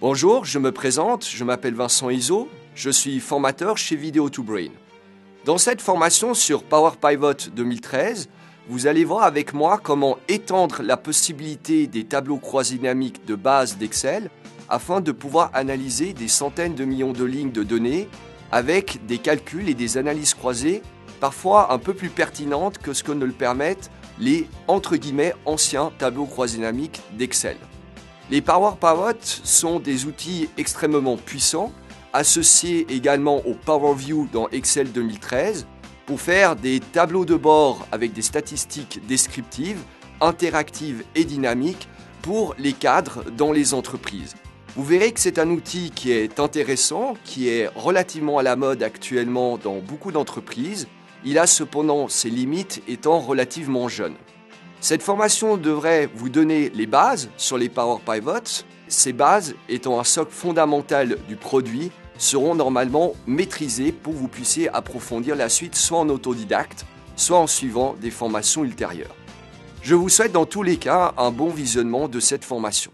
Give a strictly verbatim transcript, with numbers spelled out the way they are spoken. Bonjour, je me présente, je m'appelle Vincent Isoz, je suis formateur chez Video to Brain. Dans cette formation sur Power Pivot deux mille treize, vous allez voir avec moi comment étendre la possibilité des tableaux croisés dynamiques de base d'Excel afin de pouvoir analyser des centaines de millions de lignes de données avec des calculs et des analyses croisées parfois un peu plus pertinentes que ce que ne le permettent les entre guillemets anciens tableaux croisés dynamiques d'Excel. Les Power Pivot sont des outils extrêmement puissants, associés également au PowerView dans Excel deux mille treize, pour faire des tableaux de bord avec des statistiques descriptives, interactives et dynamiques pour les cadres dans les entreprises. Vous verrez que c'est un outil qui est intéressant, qui est relativement à la mode actuellement dans beaucoup d'entreprises. Il a cependant ses limites étant relativement jeune. Cette formation devrait vous donner les bases sur les Power Pivots. Ces bases, étant un socle fondamental du produit, seront normalement maîtrisées pour que vous puissiez approfondir la suite soit en autodidacte, soit en suivant des formations ultérieures. Je vous souhaite dans tous les cas un bon visionnement de cette formation.